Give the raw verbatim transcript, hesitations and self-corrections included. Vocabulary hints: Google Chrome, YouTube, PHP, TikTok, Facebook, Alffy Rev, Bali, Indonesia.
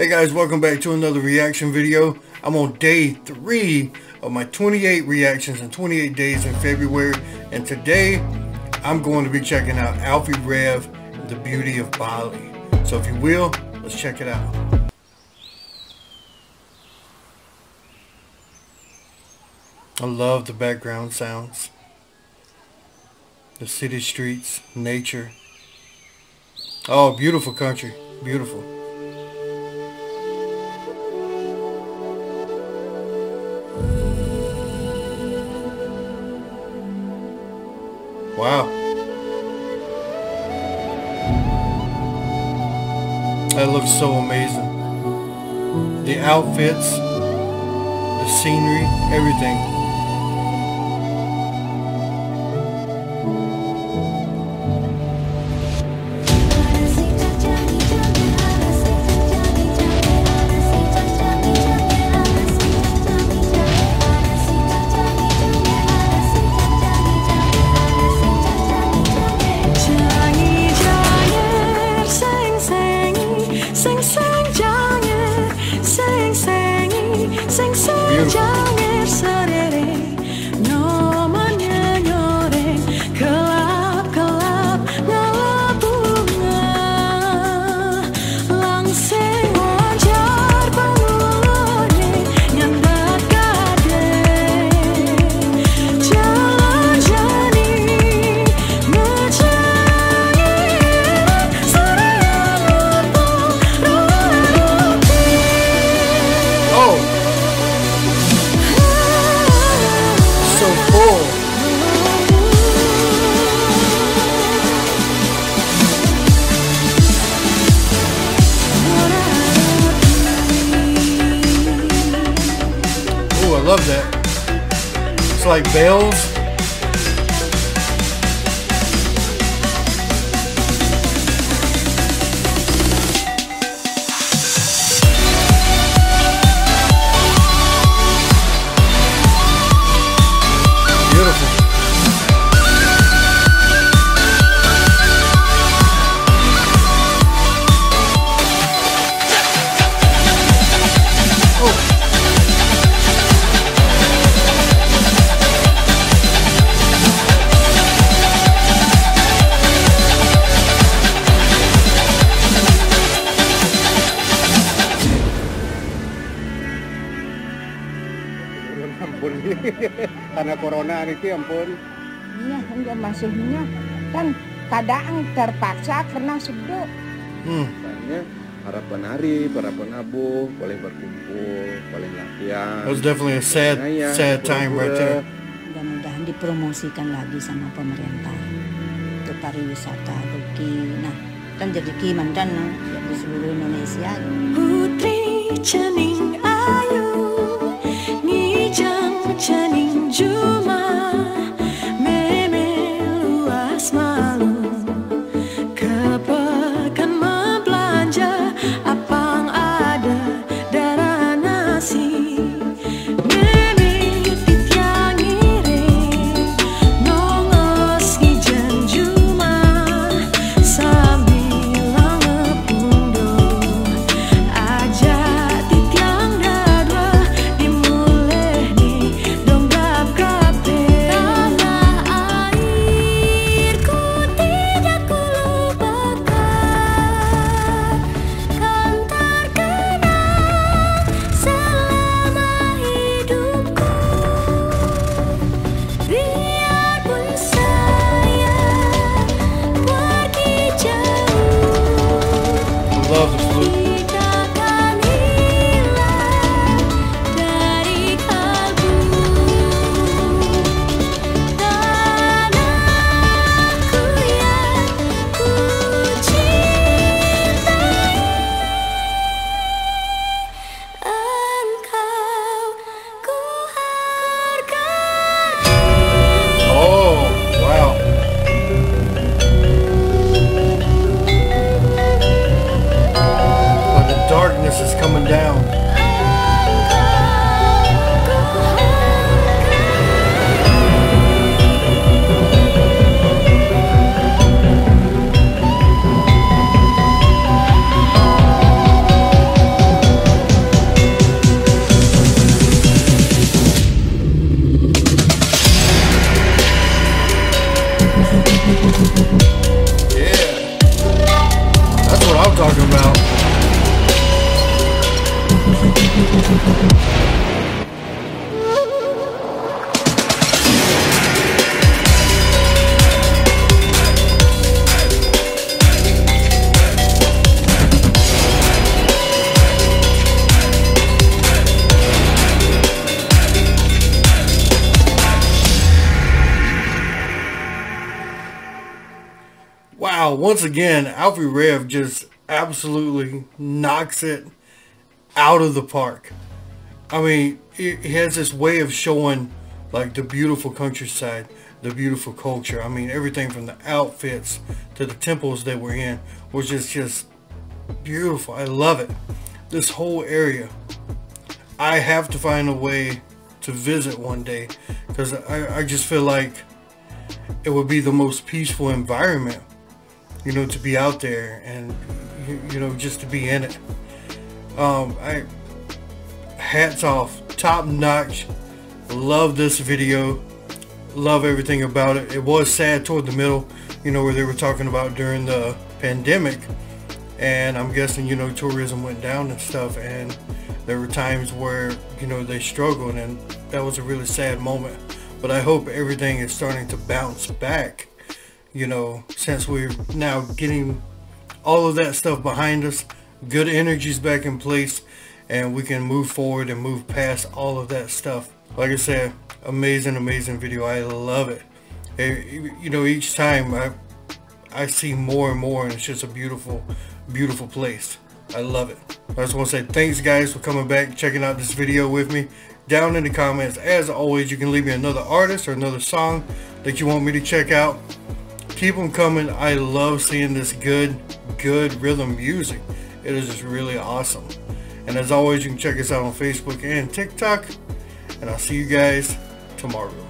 Hey guys, welcome back to another reaction video. I'm on day three of my twenty-eight reactions in twenty-eight days in February, and today I'm going to be checking out Alffy Rev, The Beauty of Bali. So if you will, let's check it out. I love the background sounds, the city streets, nature. Oh, beautiful country, beautiful. Wow. That looks so amazing. The outfits, the scenery, everything. Love that. It's like bells. Beautiful. Oh. Karena corona itu ampun. Iya, enggak masuknya kan kadang terpaksa karena sudah. Hmm. Makanya harapan hari, harapan abu, boleh berkumpul, boleh latihan. It was definitely a sad, ya, sad time right there. Mudah-mudahan dipromosikan lagi sama pemerintah untuk pariwisata Turki. Nah, kan jadi kimantan di seluruh Indonesia. Putri Cening Ayu. Channing Juma, meme luas malu, kepekan membelanja apa ada darah nasi. Meme titiang ire, nongos ngijan Juma, sambil ngepundo, aja titiang dadwa dimulai di love the flute. Is coming down. Wow, once again, Alffy Rev just absolutely knocks it out of the park. I mean, it has this way of showing like the beautiful countryside, the beautiful culture. I mean, everything from the outfits to the temples they were in was just, just beautiful. I love it. This whole area, I have to find a way to visit one day because I, I just feel like it would be the most peaceful environment, you know, to be out there and, you know, just to be in it. Um, I, hats off, top notch. Love this video. Love everything about it. It was sad toward the middle, you know, where they were talking about during the pandemic. And I'm guessing, you know, tourism went down and stuff. And there were times where, you know, they struggled. And that was a really sad moment. But I hope everything is starting to bounce back, you know, since we're now getting all of that stuff behind us. Good energy's back in place and we can move forward and move past all of that stuff. Like I said, amazing, amazing video. I love it. It you know, each time I, I see more and more, and it's just a beautiful, beautiful place. I love it. I just want to say thanks, guys, for coming back, checking out this video with me. Down in the comments, as always, you can leave me another artist or another song that you want me to check out. Keep them coming. I love seeing this good, good rhythm music. It is just really awesome. And as always, you can check us out on Facebook and TikTok. And I'll see you guys tomorrow.